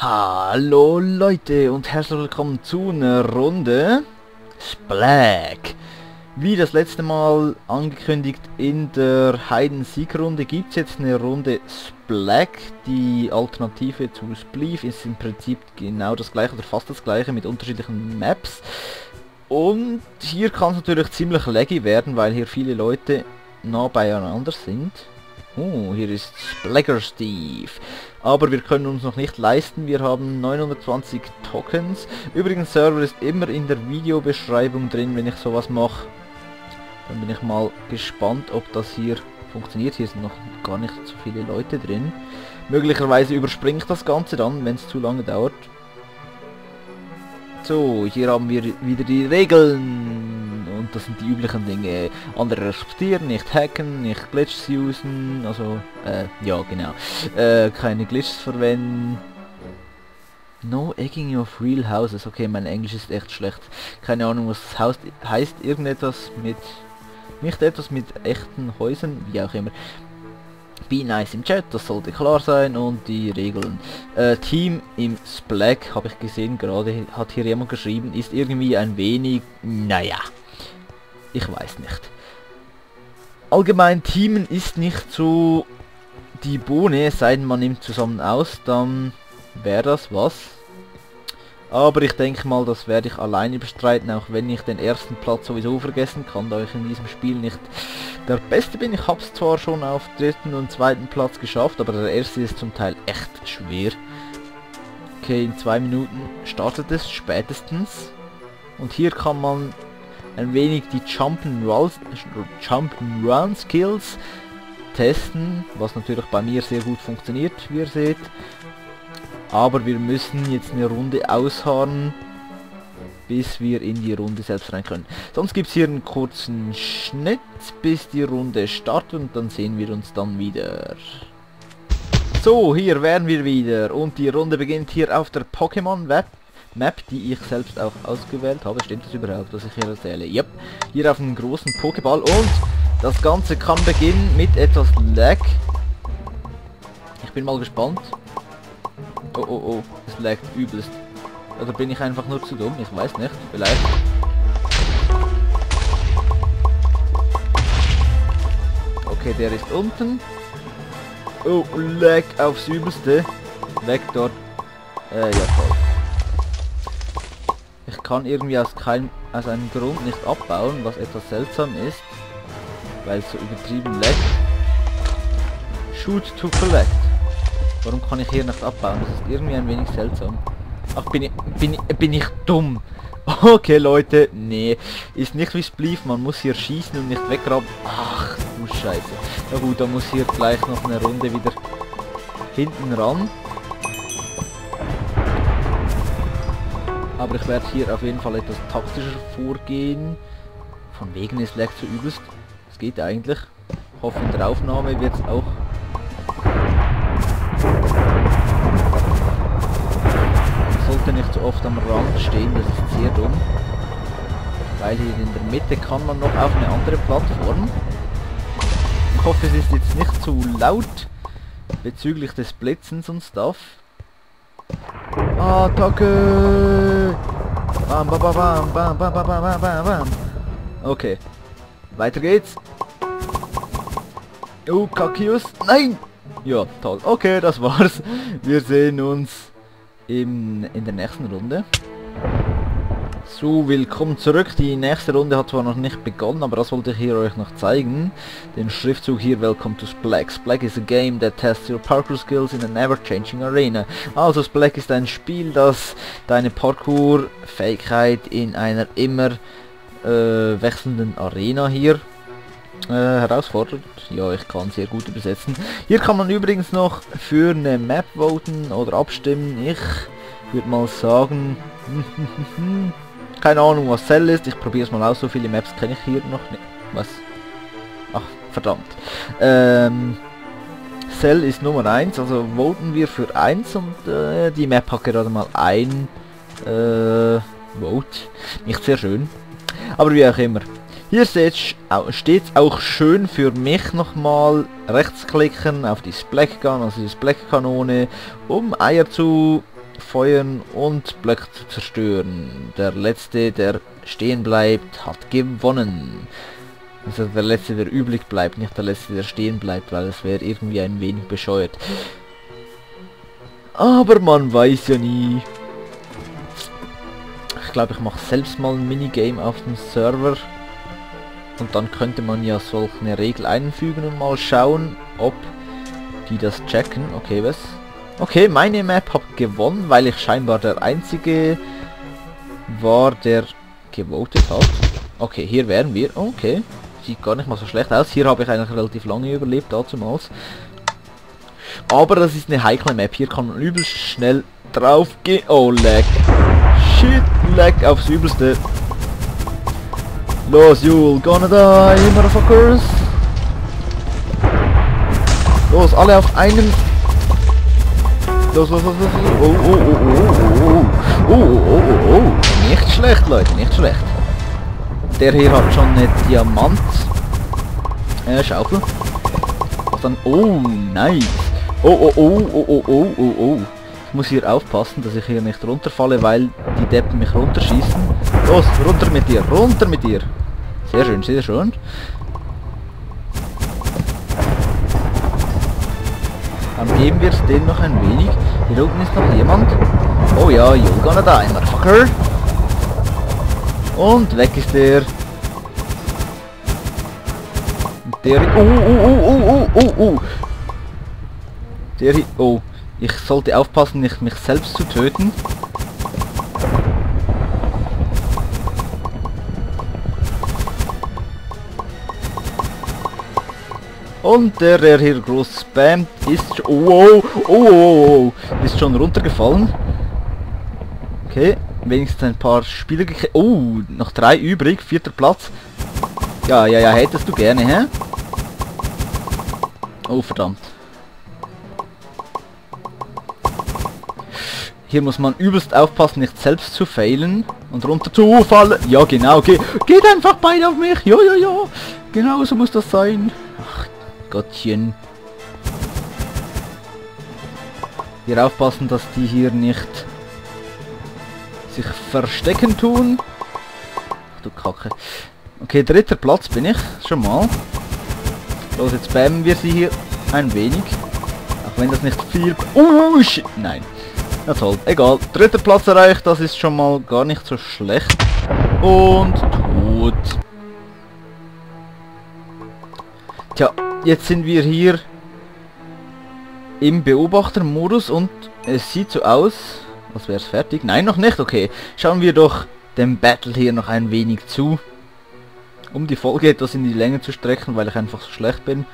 Hallo Leute und herzlich willkommen zu einer Runde Splegg. Wie das letzte Mal angekündigt in der Heiden Sieg Runde gibt es jetzt eine Runde Splegg. Die Alternative zu Spleef ist im Prinzip genau das gleiche oder fast das gleiche mit unterschiedlichen Maps. Und hier kann es natürlich ziemlich laggy werden, weil hier viele Leute nah beieinander sind. Oh, hier ist Splegger Steve. Aber wir können uns noch nicht leisten, wir haben 920 Tokens. Übrigens, Server ist immer in der Videobeschreibung drin, wenn ich sowas mache. Dann bin ich mal gespannt, ob das hier funktioniert. Hier sind noch gar nicht so viele Leute drin. Möglicherweise überspringt das Ganze dann, wenn es zu lange dauert. So, hier haben wir wieder die Regeln. Und das sind die üblichen Dinge. Andere respektieren, nicht hacken, nicht Glitches usen, also, ja genau. Keine Glitches verwenden. No egging of real houses. Okay, mein Englisch ist echt schlecht. Keine Ahnung, was das Haus heißt. Irgendetwas mit... Nicht etwas mit echten Häusern, wie auch immer. Be nice im Chat, das sollte klar sein, und die Regeln. Team im Splegg, habe ich gesehen, gerade hat hier jemand geschrieben, ist irgendwie ein wenig, naja, ich weiß nicht. Allgemein, Teamen ist nicht so die Bohne, es sei denn man nimmt zusammen aus, dann wäre das was. Aber ich denke mal, das werde ich alleine bestreiten, auch wenn ich den ersten Platz sowieso vergessen kann, da ich in diesem Spiel nicht der Beste bin. Ich habe es zwar schon auf dritten und zweiten Platz geschafft, aber der erste ist zum Teil echt schwer. Okay, in 2 Minuten startet es spätestens. Und hier kann man ein wenig die Jump'n'Run Skills testen, was natürlich bei mir sehr gut funktioniert, wie ihr seht. Aber wir müssen jetzt eine Runde ausharren, bis wir in die Runde selbst rein können. Sonst gibt es hier einen kurzen Schnitt, bis die Runde startet, und dann sehen wir uns dann wieder. So, hier wären wir wieder und die Runde beginnt hier auf der Pokémon Web Map, die ich selbst auch ausgewählt habe. Stimmt das überhaupt, was ich hier erzähle? Yep. Hier auf einem großen Pokéball, und das Ganze kann beginnen mit etwas Lag. Ich bin mal gespannt. Oh oh oh, es laggt übelst. Oder bin ich einfach nur zu dumm? Ich weiß nicht, vielleicht. Okay, der ist unten. Oh, lag aufs Übelste. Weg dort. Ja voll. Ich kann irgendwie aus einem Grund nicht abbauen, was etwas seltsam ist. Weil es so übertrieben laggt. Shoot to collect. Warum kann ich hier nicht abbauen? Das ist irgendwie ein wenig seltsam. Ach, bin ich dumm? Okay, Leute, nee. Ist nicht wie Spleef, man muss hier schießen und nicht weggraben. Ach, du Scheiße. Na gut, dann muss hier gleich noch eine Runde wieder hinten ran. Aber ich werde hier auf jeden Fall etwas taktischer vorgehen. Von wegen, es lag zu übelst. Es geht eigentlich. Ich hoffe, in der Aufnahme wird es auch... nicht so oft am Rand stehen, das ist sehr dumm, weil hier in der Mitte kann man noch auf eine andere Plattform. Ich hoffe, es ist jetzt nicht zu laut bezüglich des Blitzens und Stuff. Attacke! Bam, bam, bam, bam, bam, bam, bam, bam, bam. Okay, weiter geht's. Oh, Kakius, nein! Ja, toll. Okay, das war's. Wir sehen uns in der nächsten Runde. So, willkommen zurück. Die nächste Runde hat zwar noch nicht begonnen, aber das wollte ich hier euch noch zeigen. Den Schriftzug hier, Welcome to Splegg. Splegg is a game that tests your parkour skills in an ever-changing arena. Also Splegg ist ein Spiel, das deine Parkour-Fähigkeit in einer immer wechselnden Arena hier herausfordert. Ja, ich kann sehr gut übersetzen. Hier kann man übrigens noch für eine Map voten oder abstimmen. Ich würde mal sagen, keine Ahnung, was Cell ist. Ich probiere es mal aus. So viele Maps kenne ich hier noch nicht. Was? Ach, verdammt. Cell ist Nummer 1, also voten wir für 1, und die Map hat gerade mal ein Vote. Nicht sehr schön, aber wie auch immer. Hier steht auch schön für mich nochmal, rechtsklicken auf die Spleggkanone, also die Spleggkanone, um Eier zu feuern und Blöcke zerstören. Der letzte, der stehen bleibt, hat gewonnen. Also der letzte, der übrig bleibt, nicht der letzte, der stehen bleibt, weil das wäre irgendwie ein wenig bescheuert. Aber man weiß ja nie. Ich glaube, ich mache selbst mal ein Minigame auf dem Server. Und dann könnte man ja solch eine Regel einfügen und mal schauen, ob die das checken. Okay, was? Okay, meine Map hat gewonnen, weil ich scheinbar der einzige war, der gewotet hat. Okay, hier wären wir. Okay, sieht gar nicht mal so schlecht aus. Hier habe ich eigentlich relativ lange überlebt, dazumals. Aber das ist eine heikle Map. Hier kann man übelst schnell drauf gehen. Oh, lag. Shit, lag aufs Übelste. Los, you're gonna die, you motherfuckers. Los, alle auf einen. Los, los, los, los. Oh, oh, oh, oh, oh, oh, oh, oh, oh. Nicht schlecht, Leute, nicht schlecht. Der hier hat schon eine Diamant. Schaukel. Und dann, oh, nice. Oh, oh, oh, oh, oh, oh, oh, oh. Ich muss hier aufpassen, dass ich hier nicht runterfalle, weil die Deppen mich runterschießen. Los, runter mit dir, runter mit dir. Sehr schön, sehr schön. Dann geben wir es denen noch ein wenig. Hier oben ist noch jemand. Oh ja, you're gonna die, motherfucker. Und weg ist der. Der... Oh, oh, oh, oh, oh, oh. Der hier... Oh. Ich sollte aufpassen, nicht mich selbst zu töten. Und der, der hier groß spammt, ist schon... Oh, oh, oh, oh, ist schon runtergefallen. Okay, wenigstens ein paar Spieler gekriegt. Oh, noch 3 übrig, 4. Platz. Ja, ja, ja, hättest du gerne, hä? Oh, verdammt. Hier muss man übelst aufpassen, nicht selbst zu failen und runter zu fallen. Ja, genau, geht einfach beide auf mich. Ja, ja, ja. Genau so muss das sein. Ach, Gottchen. Hier aufpassen, dass die hier nicht sich verstecken tun. Ach, du Kacke. Okay, 3. Platz bin ich. Schon mal. Los, jetzt spammen wir sie hier ein wenig. Auch wenn das nicht viel... Oh, shit. Nein. Na toll, egal. 3. Platz erreicht, das ist schon mal gar nicht so schlecht. Und tot. Tja, jetzt sind wir hier im Beobachtermodus und es sieht so aus, als wäre es fertig. Nein, noch nicht, okay. Schauen wir doch dem Battle hier noch ein wenig zu. Um die Folge etwas in die Länge zu strecken, weil ich einfach so schlecht bin.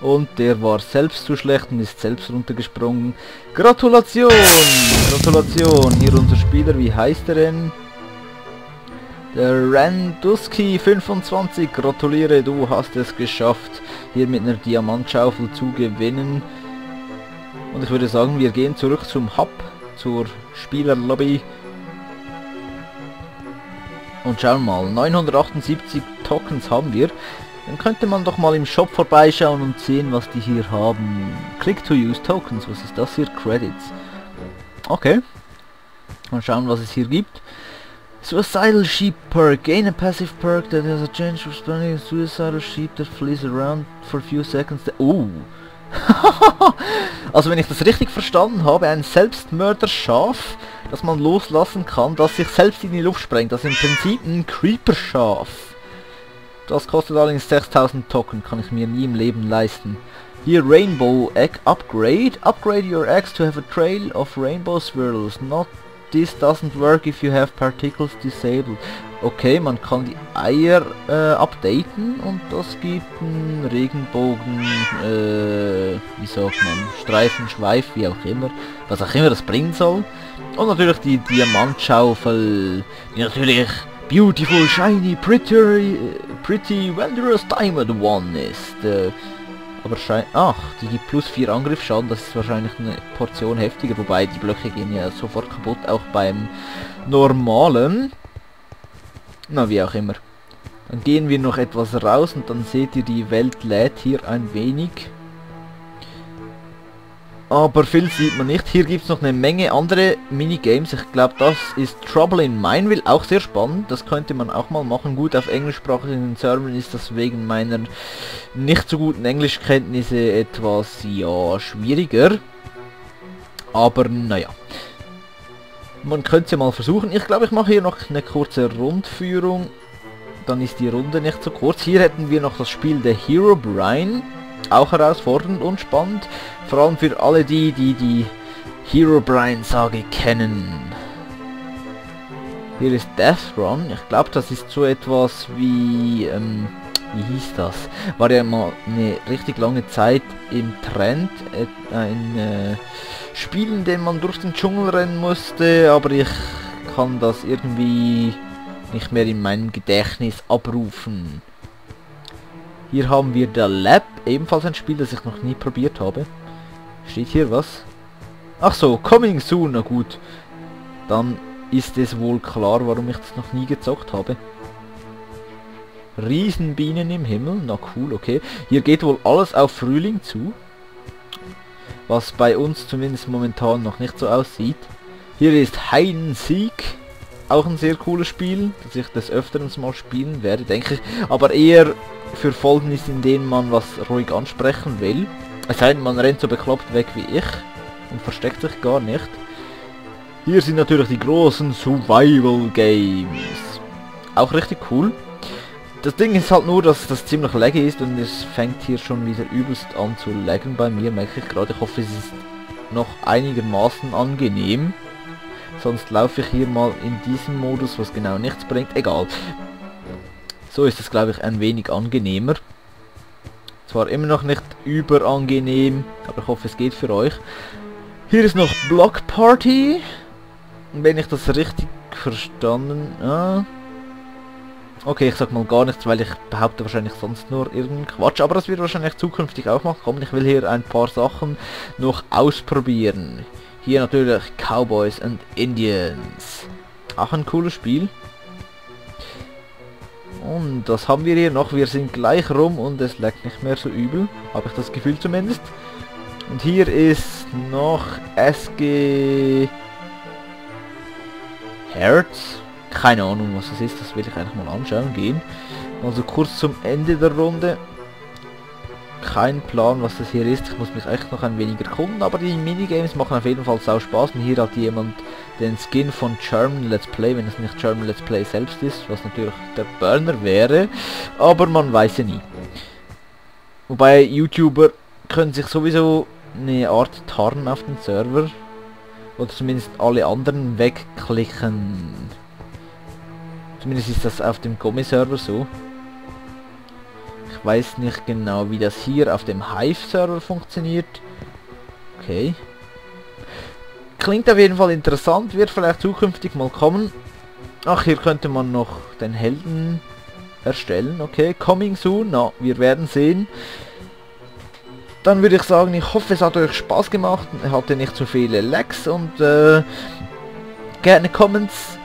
Und der war selbst zu schlecht und ist selbst runtergesprungen. Gratulation! Gratulation! Hier unser Spieler, wie heißt er denn? Der Randuski25, gratuliere, du hast es geschafft, hier mit einer Diamantschaufel zu gewinnen. Und ich würde sagen, wir gehen zurück zum Hub, zur Spielerlobby. Und schauen mal, 978 Tokens haben wir. Dann könnte man doch mal im Shop vorbeischauen und sehen, was die hier haben. Click to use Tokens, was ist das hier? Credits. Okay. Mal schauen, was es hier gibt. Suicidal Sheep Perk. Gain a passive perk that has a chance of spawning a suicidal sheep that flees around for a few seconds. Oh. Also wenn ich das richtig verstanden habe, ein Selbstmörderschaf, das man loslassen kann, das sich selbst in die Luft sprengt. Das ist im Prinzip ein Creeper-Schaf. Das kostet allerdings 6000 Token, kann ich mir nie im Leben leisten. Hier Rainbow Egg Upgrade. Upgrade your eggs to have a trail of rainbow swirls. Not this doesn't work if you have particles disabled. Okay, man kann die Eier updaten und das gibt einen Regenbogen, wie sagt man, Streifen, Schweif, wie auch immer. Was auch immer das bringen soll. Und natürlich die Diamantschaufel, die natürlich... Beautiful, shiny, pretty wondrous diamond one ist. Aber scheint... Ach, die gibt plus 4 Angriffsschaden, das ist wahrscheinlich eine Portion heftiger, wobei die Blöcke gehen ja sofort kaputt, auch beim normalen. Na, wie auch immer. Dann gehen wir noch etwas raus und dann seht ihr, die Welt lädt hier ein wenig. aber viel sieht man nicht. Hier gibt es noch eine Menge andere Minigames. Ich glaube, das ist Trouble in Mineville, auch sehr spannend. Das könnte man auch mal machen. Gut, auf englischsprachigen Servern ist das wegen meiner nicht so guten Englischkenntnisse etwas, ja, schwieriger. Aber naja. Man könnte es ja mal versuchen. Ich glaube, ich mache hier noch eine kurze Rundführung. Dann ist die Runde nicht so kurz. Hier hätten wir noch das Spiel der Herobrine. Auch herausfordernd und spannend. Vor allem für alle die, die die Herobrine-Sage kennen. Hier ist Death Run. Ich glaube, das ist so etwas wie... wie hieß das? War ja mal eine richtig lange Zeit im Trend. Ein Spiel, in dem man durch den Dschungel rennen musste. Aber ich kann das irgendwie nicht mehr in meinem Gedächtnis abrufen. Hier haben wir The Lab, ebenfalls ein Spiel, das ich noch nie probiert habe. Steht hier was? Ach so, coming soon, na gut. Dann ist es wohl klar, warum ich das noch nie gezockt habe. Riesenbienen im Himmel, na cool, okay. Hier geht wohl alles auf Frühling zu. Was bei uns zumindest momentan noch nicht so aussieht. Hier ist Heiden Sieg. Auch ein sehr cooles Spiel, das ich des Öfteren mal spielen werde, denke ich. Aber eher für Folgen ist, in denen man was ruhig ansprechen will. Es sei denn, man rennt so bekloppt weg wie ich und versteckt sich gar nicht. Hier sind natürlich die großen Survival Games. Auch richtig cool. Das Ding ist halt nur, dass das ziemlich laggy ist und es fängt hier schon wieder übelst an zu laggen bei mir, merke ich gerade. Ich hoffe, es ist noch einigermaßen angenehm. Sonst laufe ich hier mal in diesem Modus, was genau nichts bringt. Egal. So ist es, glaube ich, ein wenig angenehmer. Zwar immer noch nicht überangenehm, aber ich hoffe, es geht für euch. Hier ist noch Block Party. Wenn ich das richtig verstanden... Ah. Okay, ich sag mal gar nichts, weil ich behaupte wahrscheinlich sonst nur irgendeinen Quatsch. Aber das wird wahrscheinlich zukünftig auch mal kommen. Ich will hier ein paar Sachen noch ausprobieren. Hier natürlich Cowboys and Indians. Auch ein cooles Spiel. Und das haben wir hier noch. Wir sind gleich rum und es laggt nicht mehr so übel. Habe ich das Gefühl zumindest. Und hier ist noch SG Hertz. Keine Ahnung, was das ist. Das will ich einfach mal anschauen gehen. Also kurz zum Ende der Runde. Kein Plan, was das hier ist. Ich muss mich echt noch ein wenig erkunden, aber die Minigames machen auf jeden Fall sau Spaß. Und hier hat jemand den Skin von German Let's Play, wenn es nicht German Let's Play selbst ist, was natürlich der Burner wäre, aber man weiß ja nie. Wobei YouTuber können sich sowieso eine Art tarnen auf den Server, oder zumindest alle anderen wegklicken. Zumindest ist das auf dem Gummi-Server so. Ich weiß nicht genau, wie das hier auf dem Hive-Server funktioniert. Okay. Klingt auf jeden Fall interessant, wird vielleicht zukünftig mal kommen. Ach, hier könnte man noch den Helden erstellen. Okay, coming soon. Na, wir werden sehen. Dann würde ich sagen, ich hoffe, es hat euch Spaß gemacht. Ich hatte nicht so viele Lags und gerne Comments.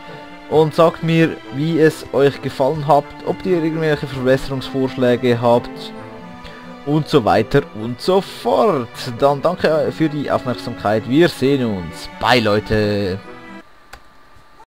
Und sagt mir, wie es euch gefallen hat, ob ihr irgendwelche Verbesserungsvorschläge habt und so weiter und so fort. Dann danke für die Aufmerksamkeit. Wir sehen uns. Bye Leute.